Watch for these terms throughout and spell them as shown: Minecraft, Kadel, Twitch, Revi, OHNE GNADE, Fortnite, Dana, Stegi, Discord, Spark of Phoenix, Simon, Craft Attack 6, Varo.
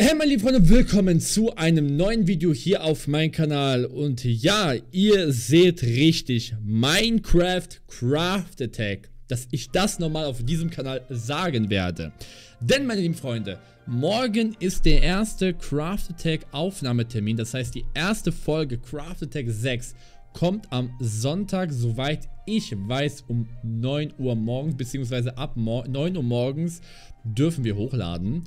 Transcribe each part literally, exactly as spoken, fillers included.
Hey meine lieben Freunde, willkommen zu einem neuen Video hier auf meinem Kanal. Und ja, ihr seht richtig, Minecraft Craft Attack, dass ich das nochmal auf diesem Kanal sagen werde. Denn meine lieben Freunde, morgen ist der erste Craft Attack Aufnahmetermin, das heißt die erste Folge Craft Attack sechs kommt am Sonntag, soweit ich weiß, um neun Uhr morgens, beziehungsweise ab neun Uhr morgens dürfen wir hochladen.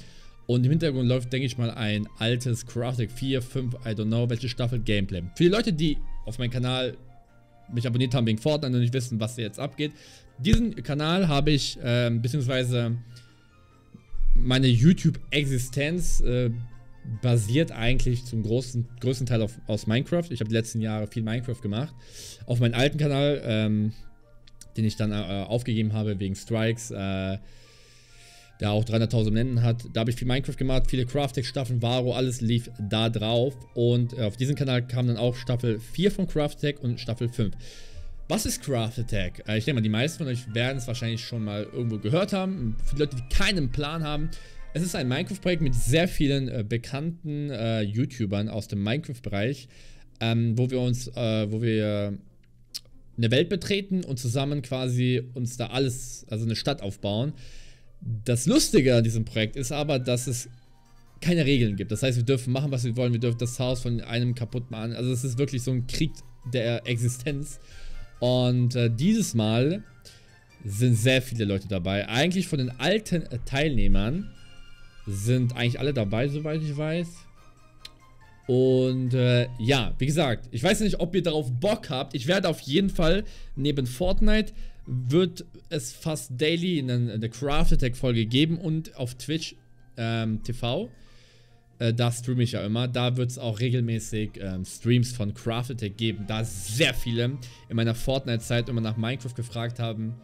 Und im Hintergrund läuft, denke ich mal, ein altes Craft Attack vier, fünf, I don't know, welche Staffel Gameplay. Für die Leute, die auf meinem Kanal mich abonniert haben wegen Fortnite und nicht wissen, was hier jetzt abgeht. Diesen Kanal habe ich, äh, beziehungsweise meine YouTube-Existenz äh, basiert eigentlich zum großen, größten Teil auf, aus Minecraft. Ich habe die letzten Jahre viel Minecraft gemacht. Auf meinem alten Kanal, ähm, den ich dann äh, aufgegeben habe wegen Strikes, äh, der auch dreihunderttausend Abonnenten hat. Da habe ich viel Minecraft gemacht, viele Craft-Attack-Staffeln, Varo, alles lief da drauf. Und auf diesem Kanal kam dann auch Staffel vier von Craft-Attack und Staffel fünf. Was ist Craft-Attack? Ich denke mal, die meisten von euch werden es wahrscheinlich schon mal irgendwo gehört haben. Für die Leute, die keinen Plan haben, es ist ein Minecraft-Projekt mit sehr vielen äh, bekannten äh, YouTubern aus dem Minecraft-Bereich, ähm, wo wir uns, äh, wo wir eine Welt betreten und zusammen quasi uns da alles, also eine Stadt aufbauen. Das Lustige an diesem Projekt ist aber, dass es keine Regeln gibt. Das heißt, wir dürfen machen, was wir wollen. Wir dürfen das Haus von einem kaputt machen. Also es ist wirklich so ein Krieg der Existenz. Und äh, dieses Mal sind sehr viele Leute dabei. Eigentlich von den alten äh, Teilnehmern sind eigentlich alle dabei, soweit ich weiß. Und äh, ja, wie gesagt, ich weiß nicht, ob ihr darauf Bock habt. Ich werde auf jeden Fall neben Fortnite... wird es fast daily eine, eine Craft Attack Folge geben und auf Twitch ähm, T V, äh, da streame ich ja immer, da wird es auch regelmäßig ähm, Streams von Craft Attack geben, da sehr viele in meiner Fortnite-Zeit immer nach Minecraft gefragt haben,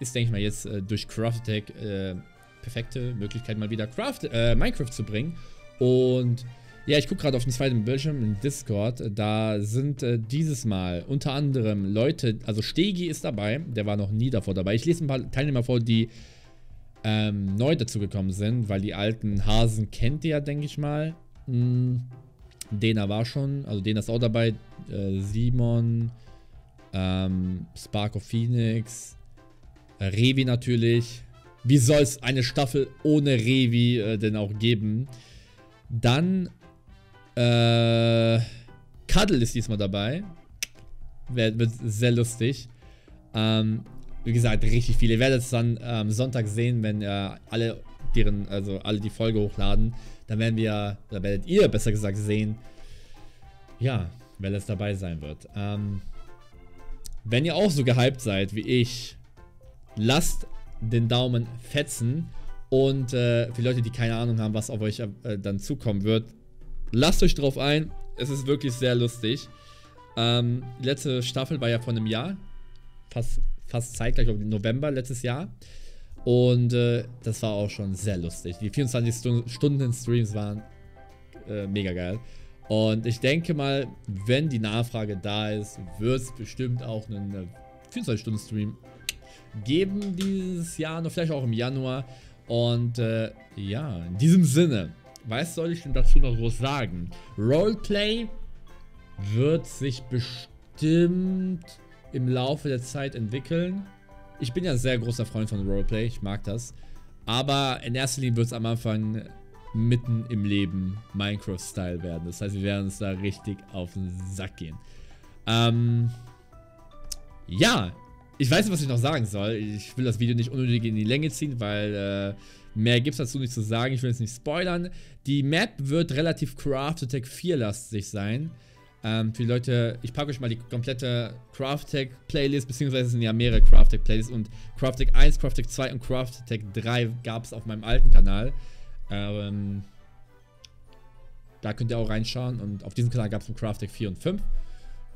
ist denke ich mal jetzt äh, durch Craft Attack äh, perfekte Möglichkeit mal wieder Craft, äh, Minecraft zu bringen. Und ja, ich gucke gerade auf den zweiten Bildschirm in Discord, da sind äh, dieses Mal unter anderem Leute, also Stegi ist dabei, der war noch nie davor dabei. Ich lese ein paar Teilnehmer vor, die ähm, neu dazu gekommen sind, weil die alten Hasen kennt ihr ja, denke ich mal. Hm, Dana war schon, also Dana ist auch dabei, äh, Simon, ähm, Spark of Phoenix, äh, Revi natürlich. Wie soll es eine Staffel ohne Revi äh, denn auch geben? Dann... Äh, Kadel ist diesmal dabei. Wird, wird sehr lustig. Ähm, wie gesagt, richtig viele. Ihr werdet es dann am ähm, Sonntag sehen, wenn äh, alle deren, also alle die Folge hochladen. Dann werden wir, oder werdet ihr besser gesagt sehen, ja, wer es dabei sein wird. Ähm, wenn ihr auch so gehypt seid wie ich, lasst den Daumen fetzen. Und äh, für Leute, die keine Ahnung haben, was auf euch äh, dann zukommen wird, lasst euch drauf ein, es ist wirklich sehr lustig. Ähm, die letzte Staffel war ja vor einem Jahr, fast, fast zeitgleich, glaube ich, November letztes Jahr. Und äh, das war auch schon sehr lustig. Die vierundzwanzig Stunden Streams waren äh, mega geil. Und ich denke mal, wenn die Nachfrage da ist, wird es bestimmt auch einen vierundzwanzig Stunden Stream geben dieses Jahr, noch vielleicht auch im Januar. Und äh, ja, in diesem Sinne... Was soll ich denn dazu noch groß sagen? Roleplay wird sich bestimmt im Laufe der Zeit entwickeln. Ich bin ja ein sehr großer Freund von Roleplay, ich mag das. Aber in erster Linie wird es am Anfang mitten im Leben Minecraft-Style werden. Das heißt, wir werden uns da richtig auf den Sack gehen. Ähm, ja, ich weiß nicht, was ich noch sagen soll. Ich will das Video nicht unnötig in die Länge ziehen, weil... Äh, mehr gibt es dazu nicht zu sagen, ich will jetzt nicht spoilern. Die Map wird relativ Craft Attack vier-lastig sein. Ähm, für die Leute, ich packe euch mal die komplette Craft Attack Playlist, beziehungsweise es sind ja mehrere Craft Attack Playlists und Craft Attack eins, Craft Attack zwei und Craft Attack drei gab es auf meinem alten Kanal. Ähm, da könnt ihr auch reinschauen und auf diesem Kanal gab es nur Craft Attack vier und fünf.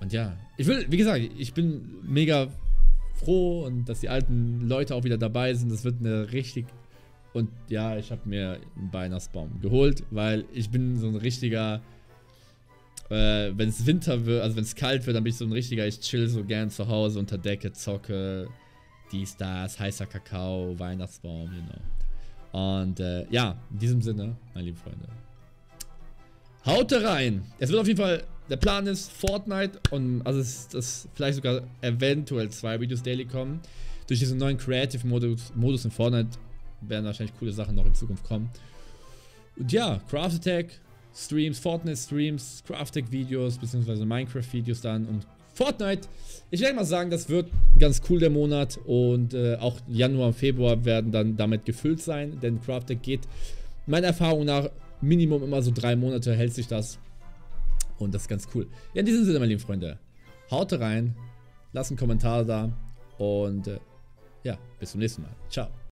Und ja, ich will, wie gesagt, ich bin mega froh und dass die alten Leute auch wieder dabei sind. Das wird eine richtig... Und ja, ich habe mir einen Weihnachtsbaum geholt, weil ich bin so ein richtiger, äh, wenn es Winter wird, also wenn es kalt wird, dann bin ich so ein richtiger, ich chill so gern zu Hause unter Decke, zocke, dies, das, heißer Kakao, Weihnachtsbaum, genau. You know. Und äh, ja, in diesem Sinne, meine lieben Freunde, Haut rein. Es wird auf jeden Fall, der Plan ist Fortnite und also es, dass vielleicht sogar eventuell zwei Videos daily kommen. Durch diesen neuen Creative Modus, Modus in Fortnite werden wahrscheinlich coole Sachen noch in Zukunft kommen. Und ja, Craft Attack Streams, Fortnite Streams, Craft Attack Videos, beziehungsweise Minecraft Videos dann und Fortnite. Ich werde mal sagen, das wird ganz cool der Monat und äh, auch Januar und Februar werden dann damit gefüllt sein, denn Craft Attack geht meiner Erfahrung nach Minimum immer so drei Monate hält sich das und das ist ganz cool. Ja, in diesem Sinne, meine lieben Freunde, haut rein, lasst einen Kommentar da und äh, ja, bis zum nächsten Mal. Ciao.